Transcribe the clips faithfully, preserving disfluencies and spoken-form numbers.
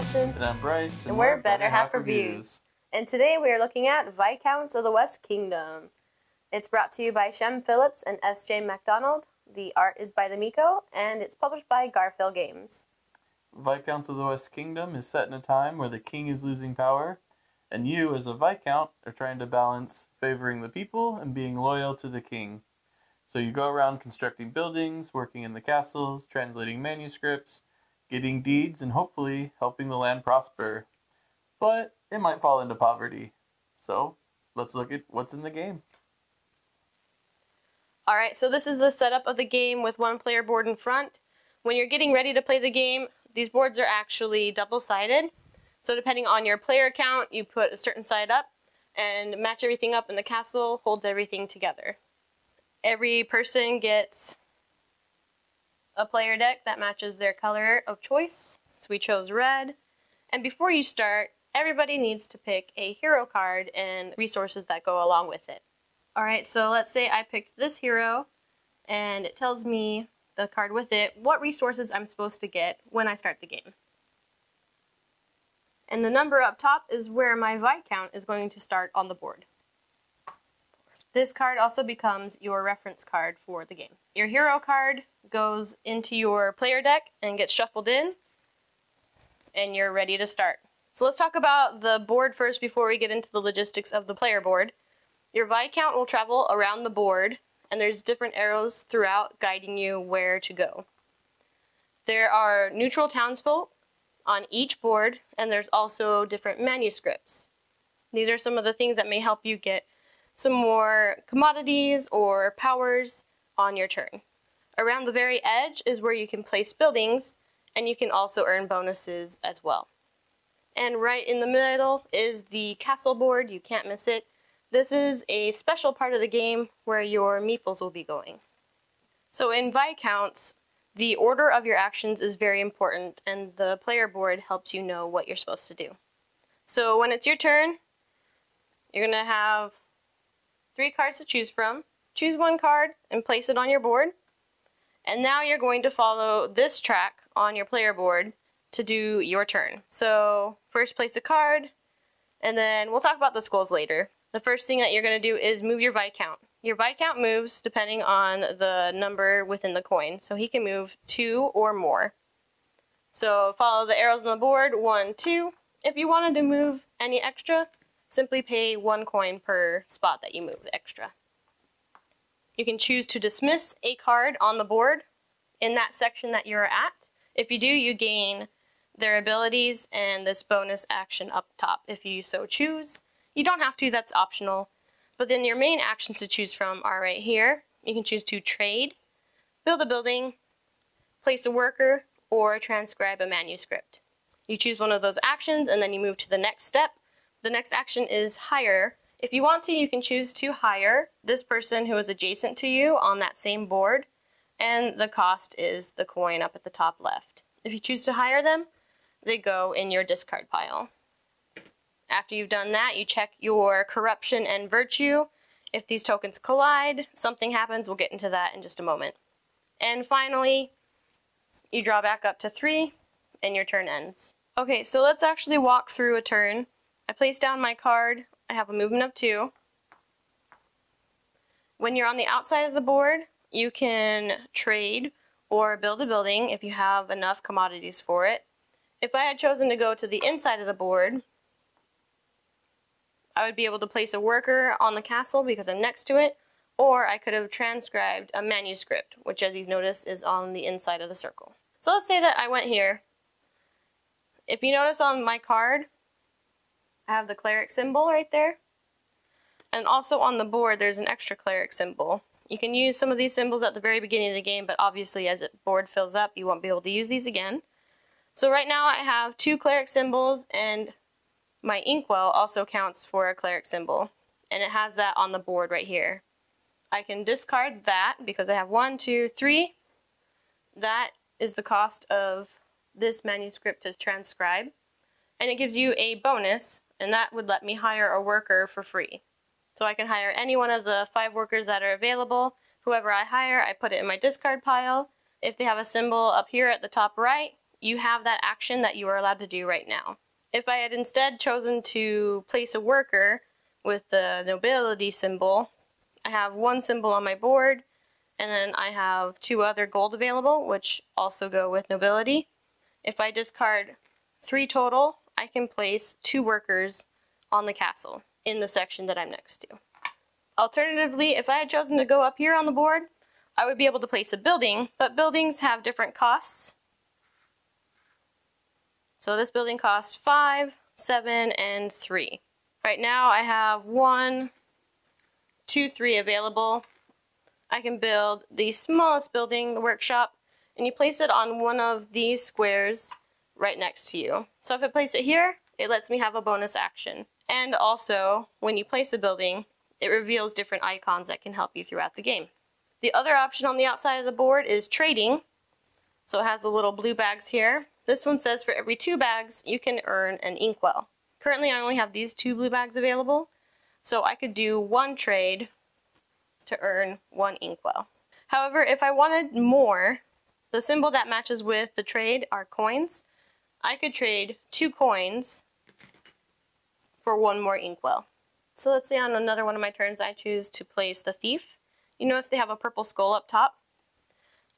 Alison. And I'm Bryce. And, and we're Better Half Reviews. And today we are looking at Viscounts of the West Kingdom. It's brought to you by Shem Phillips and S J MacDonald. The art is by The Miko, and it's published by Garphill Games. Viscounts of the West Kingdom is set in a time where the king is losing power, and you, as a Viscount, are trying to balance favoring the people and being loyal to the king. So you go around constructing buildings, working in the castles, translating manuscripts, getting deeds, and hopefully helping the land prosper. But it might fall into poverty. So let's look at what's in the game. Alright, so this is the setup of the game with one player board in front. When you're getting ready to play the game, these boards are actually double-sided. So depending on your player count, you put a certain side up and match everything up, and the castle holds everything together. Every person gets a player deck that matches their color of choice, so we chose red. And before you start, everybody needs to pick a hero card and resources that go along with it. Alright, so let's say I picked this hero, and it tells me, the card with it, what resources I'm supposed to get when I start the game. And the number up top is where my Viscount is going to start on the board. This card also becomes your reference card for the game. Your hero card goes into your player deck and gets shuffled in, and you're ready to start. So let's talk about the board first before we get into the logistics of the player board. Your Viscount will travel around the board, and there's different arrows throughout guiding you where to go. There are neutral townsfolk on each board, and there's also different manuscripts. These are some of the things that may help you get some more commodities or powers on your turn. Around the very edge is where you can place buildings, and you can also earn bonuses as well. And right in the middle is the castle board. You can't miss it. This is a special part of the game where your meeples will be going. So in Viscounts, the order of your actions is very important, and the player board helps you know what you're supposed to do. So when it's your turn, you're going to have three cards to choose from. Choose one card and place it on your board. And now you're going to follow this track on your player board to do your turn. So first place a card, and then we'll talk about the skulls later. The first thing that you're going to do is move your Viscount. Your Viscount moves depending on the number within the coin, so he can move two or more. So follow the arrows on the board, one, two. If you wanted to move any extra, simply pay one coin per spot that you move extra. You can choose to dismiss a card on the board in that section that you're at. If you do, you gain their abilities and this bonus action up top if you so choose. You don't have to, that's optional. But then your main actions to choose from are right here. You can choose to trade, build a building, place a worker, or transcribe a manuscript. You choose one of those actions and then you move to the next step. The next action is hire. If you want to, you can choose to hire this person who is adjacent to you on that same board, and the cost is the coin up at the top left. If you choose to hire them, they go in your discard pile. After you've done that, you check your corruption and virtue. If these tokens collide, something happens. We'll get into that in just a moment. And finally, you draw back up to three, and your turn ends. Okay, so let's actually walk through a turn. I place down my card. I have a movement of two. When you're on the outside of the board, you can trade or build a building if you have enough commodities for it. If I had chosen to go to the inside of the board, I would be able to place a worker on the castle because I'm next to it, or I could have transcribed a manuscript, which, as you notice, is on the inside of the circle. So let's say that I went here. If you notice on my card, I have the cleric symbol right there. And also on the board, there's an extra cleric symbol. You can use some of these symbols at the very beginning of the game, but obviously as the board fills up, you won't be able to use these again. So right now I have two cleric symbols, and my inkwell also counts for a cleric symbol, and it has that on the board right here. I can discard that because I have one, two, three. That is the cost of this manuscript to transcribe, and it gives you a bonus, and that would let me hire a worker for free. So I can hire any one of the five workers that are available. Whoever I hire, I put it in my discard pile. If they have a symbol up here at the top right, you have that action that you are allowed to do right now. If I had instead chosen to place a worker with the nobility symbol, I have one symbol on my board, and then I have two other gold available, which also go with nobility. If I discard three total, I can place two workers on the castle in the section that I'm next to. Alternatively, if I had chosen to go up here on the board, I would be able to place a building, but buildings have different costs. So this building costs five, seven, and three. Right now I have one, two, three available. I can build the smallest building, the workshop, and you place it on one of these squares right next to you. So if I place it here, it lets me have a bonus action. And also, when you place a building, it reveals different icons that can help you throughout the game. The other option on the outside of the board is trading. So it has the little blue bags here. This one says for every two bags, you can earn an inkwell. Currently, I only have these two blue bags available, so I could do one trade to earn one inkwell. However, if I wanted more, the symbol that matches with the trade are coins. I could trade two coins for one more inkwell. So let's say on another one of my turns, I choose to place the thief. You notice they have a purple skull up top.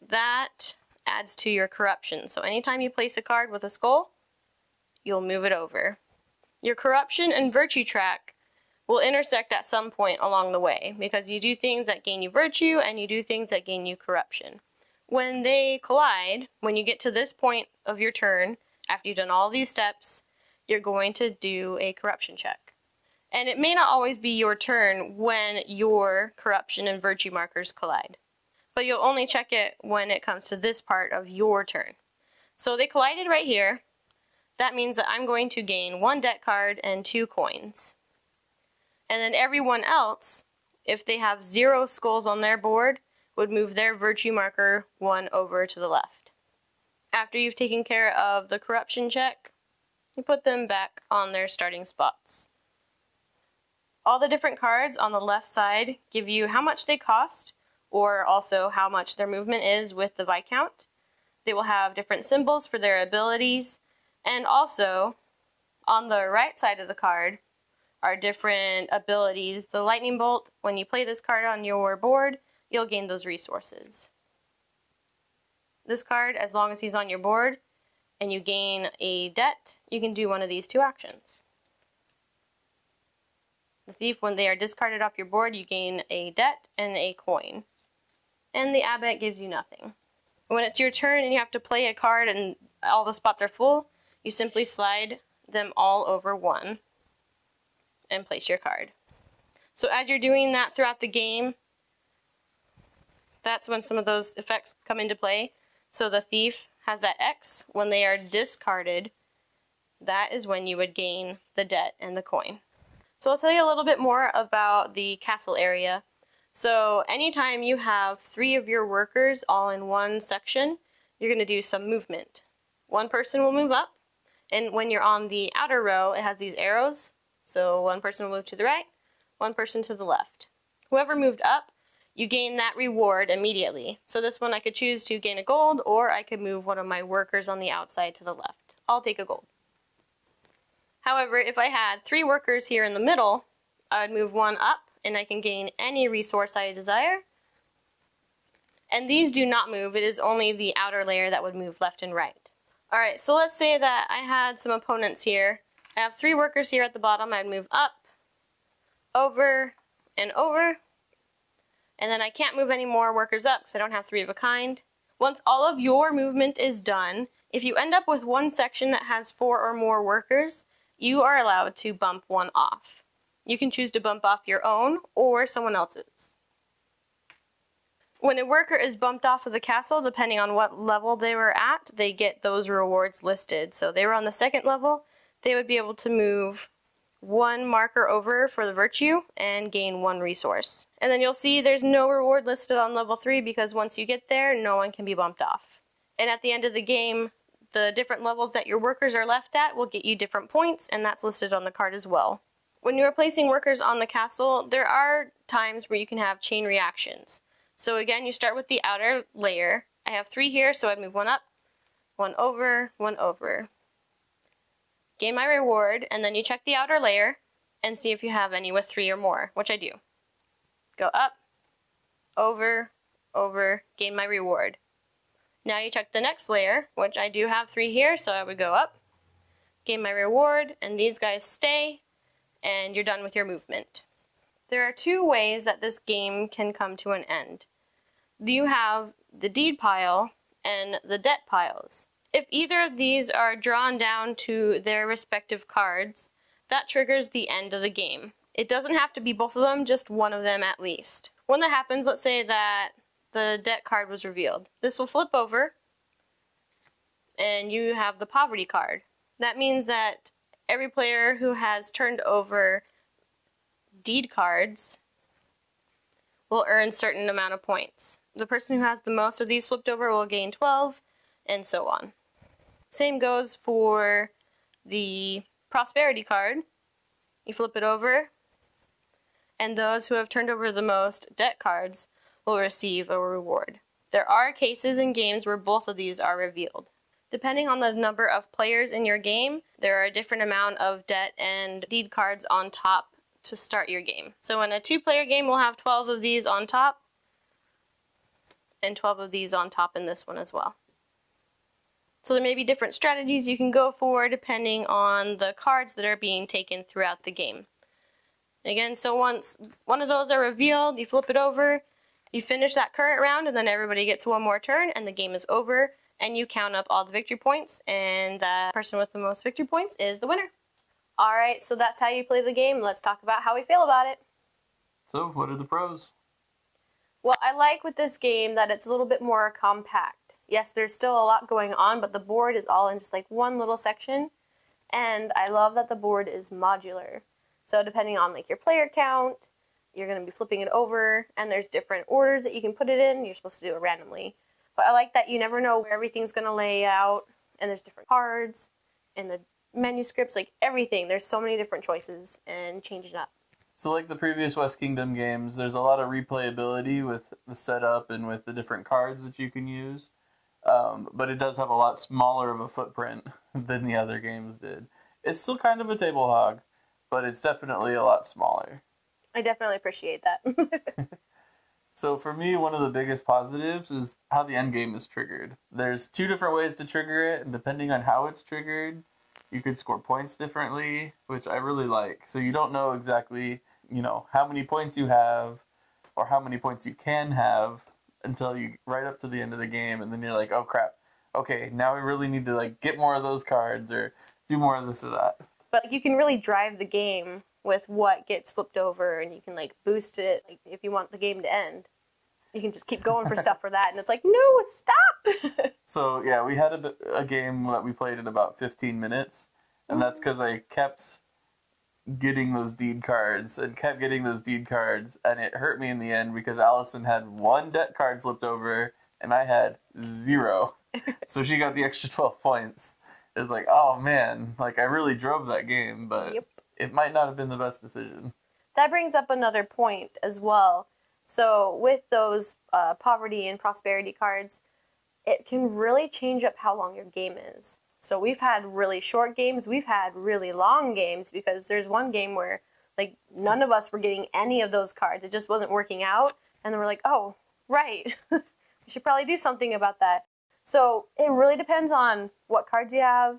That adds to your corruption. So anytime you place a card with a skull, you'll move it over. Your corruption and virtue track will intersect at some point along the way, because you do things that gain you virtue and you do things that gain you corruption. When they collide, when you get to this point of your turn, after you've done all these steps, you're going to do a corruption check. And it may not always be your turn when your corruption and virtue markers collide. But you'll only check it when it comes to this part of your turn. So they collided right here. That means that I'm going to gain one deck card and two coins. And then everyone else, if they have zero skulls on their board, would move their virtue marker one over to the left. After you've taken care of the corruption check, you put them back on their starting spots. All the different cards on the left side give you how much they cost, or also how much their movement is with the Viscount. They will have different symbols for their abilities, and also on the right side of the card are different abilities. The Lightning Bolt, when you play this card on your board, you'll gain those resources. This card, as long as he's on your board and you gain a debt, you can do one of these two actions. The thief, when they are discarded off your board, you gain a debt and a coin. And the abbot gives you nothing. When it's your turn and you have to play a card and all the spots are full, you simply slide them all over one and place your card. So as you're doing that throughout the game, that's when some of those effects come into play. So the thief has that X. When they are discarded, that is when you would gain the debt and the coin. So I'll tell you a little bit more about the castle area. So anytime you have three of your workers all in one section, you're going to do some movement. One person will move up, and when you're on the outer row, it has these arrows. So one person will move to the right, one person to the left. Whoever moved up, you gain that reward immediately. So this one I could choose to gain a gold, or I could move one of my workers on the outside to the left. I'll take a gold. However, if I had three workers here in the middle, I would move one up and I can gain any resource I desire. And these do not move, it is only the outer layer that would move left and right. Alright, so let's say that I had some opponents here. I have three workers here at the bottom, I'd move up, over, and over. And then I can't move any more workers up because I don't have three of a kind. Once all of your movement is done, if you end up with one section that has four or more workers, you are allowed to bump one off. You can choose to bump off your own or someone else's. When a worker is bumped off of the castle, depending on what level they were at, they get those rewards listed. So they were on the second level, they would be able to move one marker over for the virtue and gain one resource. And then you'll see there's no reward listed on level three because once you get there, no one can be bumped off. And at the end of the game, the different levels that your workers are left at will get you different points, and that's listed on the card as well. When you're placing workers on the castle, there are times where you can have chain reactions. So again, you start with the outer layer. I have three here, so I'd move one up, one over, one over. Gain my reward, and then you check the outer layer and see if you have any with three or more, which I do. Go up, over, over, gain my reward. Now you check the next layer, which I do have three here, so I would go up, gain my reward, and these guys stay, and you're done with your movement. There are two ways that this game can come to an end. You have the deed pile and the debt piles. If either of these are drawn down to their respective cards, that triggers the end of the game. It doesn't have to be both of them, just one of them at least. When that happens, let's say that the debt card was revealed. This will flip over, and you have the poverty card. That means that every player who has turned over deed cards will earn a certain amount of points. The person who has the most of these flipped over will gain twelve, and so on. Same goes for the prosperity card. You flip it over, and those who have turned over the most debt cards will receive a reward. There are cases in games where both of these are revealed. Depending on the number of players in your game, there are a different amount of debt and deed cards on top to start your game. So in a two-player game, we'll have twelve of these on top, and twelve of these on top in this one as well. So there may be different strategies you can go for depending on the cards that are being taken throughout the game. Again, so once one of those are revealed, you flip it over, you finish that current round, and then everybody gets one more turn, and the game is over, and you count up all the victory points, and the person with the most victory points is the winner. Alright, so that's how you play the game. Let's talk about how we feel about it. So, what are the pros? Well, I like with this game that it's a little bit more compact. Yes, there's still a lot going on, but the board is all in just like one little section, and I love that the board is modular. So depending on like your player count, you're going to be flipping it over, and there's different orders that you can put it in. You're supposed to do it randomly. But I like that you never know where everything's going to lay out, and there's different cards, and the manuscripts, like everything. There's so many different choices, and changing up. So like the previous West Kingdom games, there's a lot of replayability with the setup and with the different cards that you can use. Um, but it does have a lot smaller of a footprint than the other games did. It's still kind of a table hog, but it's definitely a lot smaller. I definitely appreciate that. So for me, one of the biggest positives is how the end game is triggered. There's two different ways to trigger it, and depending on how it's triggered, you could score points differently, which I really like. So you don't know exactly, you know, how many points you have or how many points you can have until you right up to the end of the game, and then you're like, oh crap, okay, now we really need to like get more of those cards or do more of this or that. But you can really drive the game with what gets flipped over, and you can like boost it. Like if you want the game to end, you can just keep going for stuff for that, and it's like, no, stop! So yeah, we had a, a game that we played in about fifteen minutes, and that's because I kept getting those deed cards, and kept getting those deed cards, and it hurt me in the end because Alison had one debt card flipped over, and I had zero. So she got the extra twelve points. It was like, oh man, like I really drove that game, but... Yep. It might not have been the best decision. That brings up another point as well. So with those uh, poverty and prosperity cards, it can really change up how long your game is. So we've had really short games, we've had really long games, because there's one game where like none of us were getting any of those cards. It just wasn't working out. And then we're like, oh, right, we should probably do something about that. So it really depends on what cards you have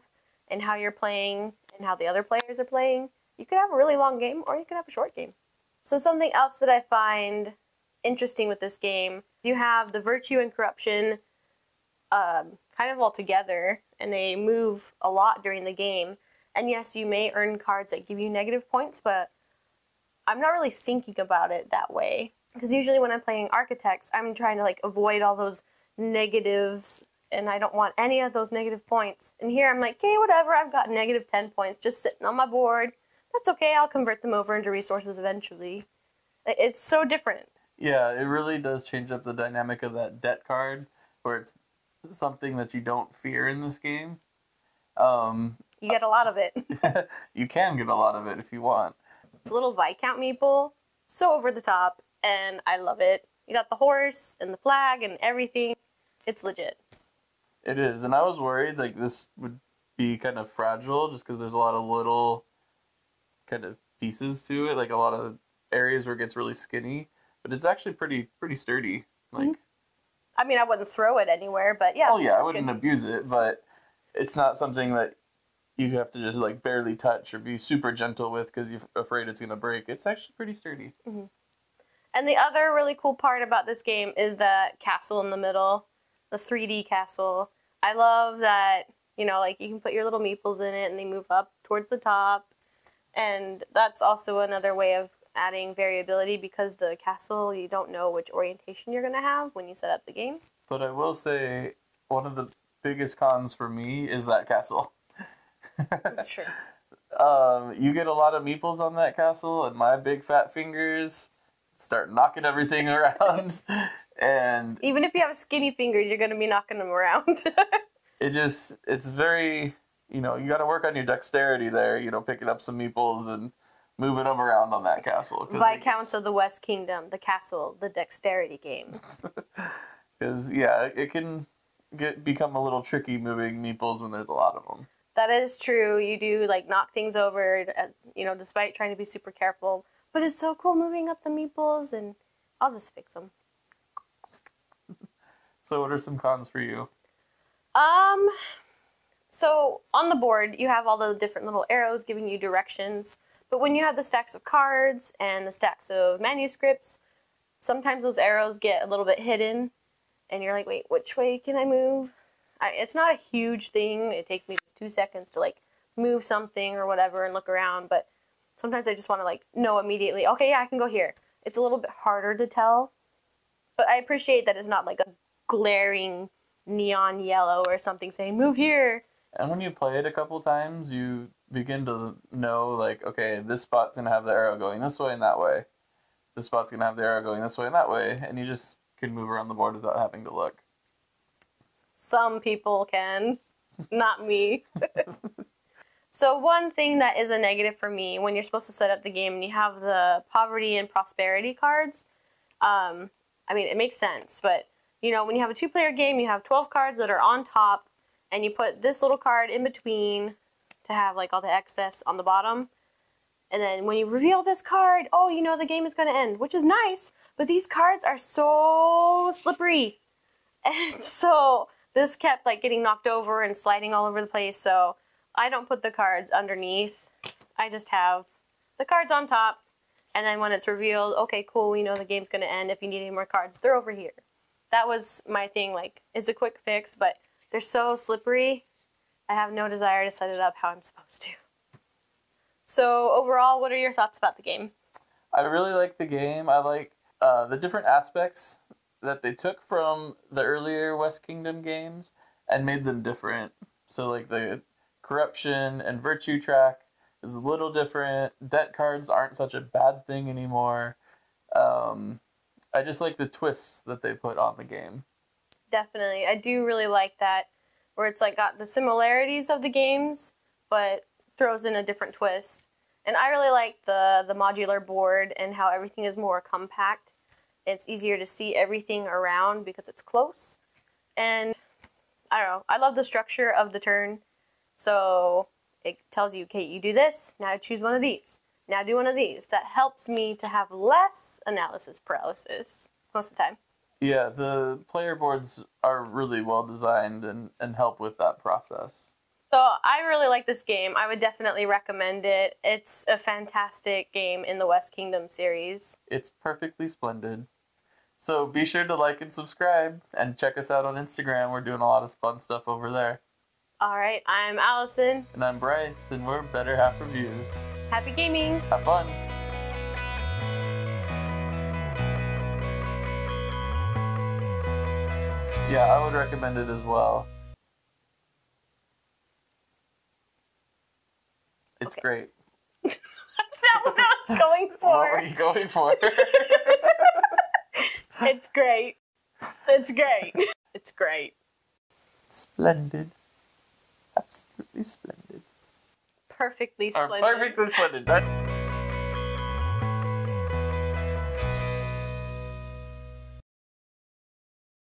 and how you're playing and how the other players are playing. You could have a really long game, or you could have a short game. So something else that I find interesting with this game, you have the virtue and corruption um, kind of all together, and they move a lot during the game. And yes, you may earn cards that give you negative points, but I'm not really thinking about it that way. Because usually when I'm playing architects, I'm trying to like avoid all those negatives, and I don't want any of those negative points. And here I'm like, okay, whatever, I've got negative ten points just sitting on my board. That's okay, I'll convert them over into resources eventually. It's so different. Yeah, it really does change up the dynamic of that debt card, where it's something that you don't fear in this game. Um, you get a lot of it. You can get a lot of it if you want. The little Viscount meeple, so over the top, and I love it. You got the horse and the flag and everything. It's legit. It is, and I was worried like this would be kind of fragile just because there's a lot of little kind of pieces to it, like a lot of areas where it gets really skinny, but it's actually pretty pretty sturdy. Like, mm-hmm. I mean, I wouldn't throw it anywhere, but yeah. Oh yeah, I wouldn't good. abuse it, but it's not something that you have to just like barely touch or be super gentle with because you're afraid it's going to break. It's actually pretty sturdy. Mm-hmm. And the other really cool part about this game is the castle in the middle, the three D castle. I love that, you know, like you can put your little meeples in it and they move up towards the top. And that's also another way of adding variability because the castle, you don't know which orientation you're going to have when you set up the game. But I will say one of the biggest cons for me is that castle. It's true. um, you get a lot of meeples on that castle and my big fat fingers start knocking everything around. And even if you have skinny fingers, you're going to be knocking them around. It just, it's very, you know, you got to work on your dexterity there, you know, picking up some meeples and moving them around on that castle. Viscounts of the West Kingdom, the castle, the dexterity game. Because, yeah, it can get become a little tricky moving meeples when there's a lot of them. That is true. You do, like, knock things over, you know, despite trying to be super careful. But it's so cool moving up the meeples, and I'll just fix them. So what are some cons for you? Um, so on the board, you have all the different little arrows giving you directions. But when you have the stacks of cards and the stacks of manuscripts, sometimes those arrows get a little bit hidden. And you're like, wait, which way can I move? I, it's not a huge thing. It takes me just two seconds to like move something or whatever and look around. But sometimes I just want to like know immediately, okay, yeah, I can go here. It's a little bit harder to tell. But I appreciate that it's not like a glaring neon yellow or something saying, move here. And when you play it a couple times, you begin to know, like, okay, this spot's going to have the arrow going this way and that way. This spot's going to have the arrow going this way and that way. And you just can move around the board without having to look. Some people can. Not me. So one thing that is a negative for me, when you're supposed to set up the game and you have the poverty and prosperity cards, um, I mean, it makes sense. But, you know, when you have a two-player game, you have twelve cards that are on top, and you put this little card in between to have like all the excess on the bottom. And then when you reveal this card, oh, you know the game is going to end, which is nice, but these cards are so slippery. And so this kept like getting knocked over and sliding all over the place. So I don't put the cards underneath. I just have the cards on top. And then when it's revealed, okay, cool, we know the game's going to end. If you need any more cards, they're over here. That was my thing. Like, it's a quick fix, but they're so slippery. I have no desire to set it up how I'm supposed to. So overall, what are your thoughts about the game? I really like the game. I like uh, the different aspects that they took from the earlier West Kingdom games and made them different. So like the corruption and virtue track is a little different. Debt cards aren't such a bad thing anymore. Um, I just like the twists that they put on the game. Definitely. I do really like that, where it's like got the similarities of the games, but throws in a different twist. And I really like the, the modular board and how everything is more compact. It's easier to see everything around because it's close. And I don't know, I love the structure of the turn. So it tells you, okay, you do this, now choose one of these, now do one of these. That helps me to have less analysis paralysis most of the time. Yeah, the player boards are really well designed and, and help with that process. So I really like this game. I would definitely recommend it. It's a fantastic game in the West Kingdom series. It's perfectly splendid. So be sure to like and subscribe and check us out on Instagram. We're doing a lot of fun stuff over there. All right, I'm Alison. And I'm Bryce, and we're Better Half Reviews. Happy gaming. Have fun. Yeah, I would recommend it as well. It's okay. Great. That's not what I was going for. What were you going for? It's great. It's great. It's great. Splendid. Absolutely splendid. Perfectly splendid. Or perfectly splendid.